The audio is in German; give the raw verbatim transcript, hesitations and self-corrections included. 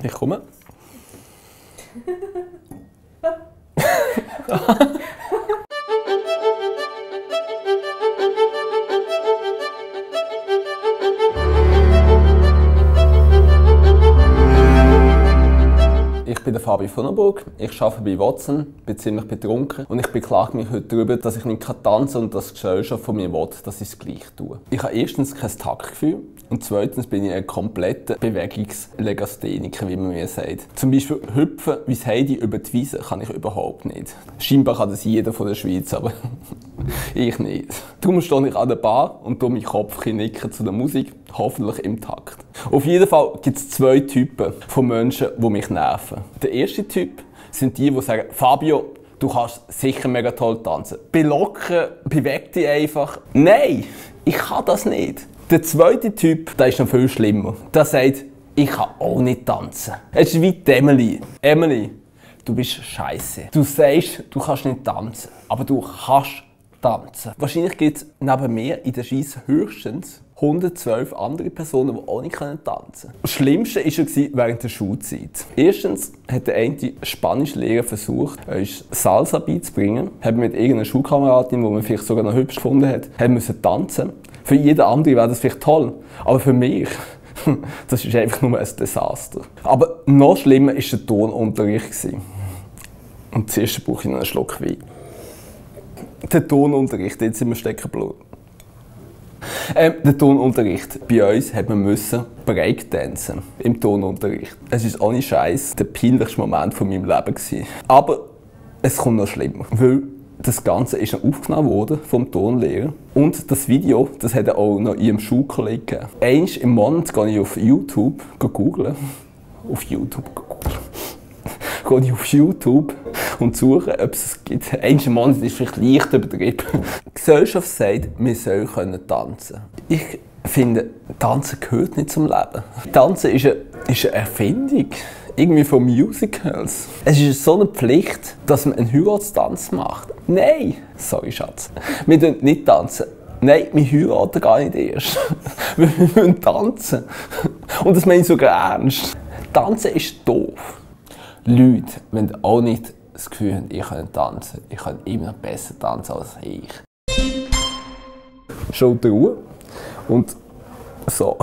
Ich komme. Ich bin der Fabi von Honenburg, ich arbeite bei Watson, bin ziemlich betrunken und ich beklage mich heute darüber, dass ich nicht Tanz und das Gesellschaft von mir will, dass ich es gleich tue. Ich habe erstens kein Taktgefühl und zweitens bin ich ein kompletter Bewegungslegastheniker, wie man mir sagt. Zum Beispiel hüpfen wie Heidi über die Wiese kann ich überhaupt nicht. Scheinbar kann das jeder von der Schweiz, aber ich nicht. Darum stehe ich an der Bar und tue meinen Kopf nicken zu der Musik, hoffentlich im Takt. Auf jeden Fall gibt es zwei Typen von Menschen, die mich nerven. Der erste Typ sind die, die sagen, Fabio, du kannst sicher mega toll tanzen. Belocken, beweg dich einfach. Nein, ich kann das nicht. Der zweite Typ, der ist noch viel schlimmer. Der sagt, ich kann auch nicht tanzen. Es ist wie die Emily. Emily, du bist scheiße. Du sagst, du kannst nicht tanzen, aber du kannst tanzen. Wahrscheinlich gibt es neben mir in der Scheiße höchstens hundertzwölf andere Personen, die auch nicht tanzen können. Das Schlimmste war während der Schulzeit. Erstens hat der eine Spanischlehrer versucht, uns Salsa beizubringen. Hat mit irgendeiner Schulkameradin, die man vielleicht sogar noch hübsch gefunden hat, hat müssen tanzen. Für jeden anderen wäre das vielleicht toll, aber für mich, das ist einfach nur ein Desaster. Aber noch schlimmer war der Tonunterricht. Und zuerst brauche ich noch einen Schluck Wein. Der Tonunterricht, jetzt sind wir steckenblut. Ähm, der Tonunterricht. Bei uns hat man müssen Breakdancen im Tonunterricht. Es ist ohne Scheiß der peinlichste Moment von meinem Leben gewesen. Aber es kommt noch schlimmer, weil das Ganze ist aufgenommen worden vom Tonlehrer und das Video, das hat er auch noch ihrem Schulkollegen gegeben. Einmal im Monat gehe ich auf YouTube googeln. Auf YouTube googeln. Gehe ich auf YouTube und suche, ob es es gibt. Einmal im Monat ist vielleicht leicht übertrieben. Die Gesellschaft sagt, wir sollen tanzen können. Ich finde, Tanzen gehört nicht zum Leben. Tanzen ist eine, ist eine Erfindung. Irgendwie von Musicals. Es ist so eine Pflicht, dass man einen Heiratstanz macht. Nein! Sorry, Schatz. Wir tanzen nicht tanzen. Nein, wir heiraten gar nicht erst. Wir müssen tanzen. Und das meine ich sogar ernst. Tanzen ist doof. Leute, wenn ihr auch nicht das Gefühl habt, ich kann tanzen, ich kann immer besser tanzen als ich. Schulter Ruhe und so.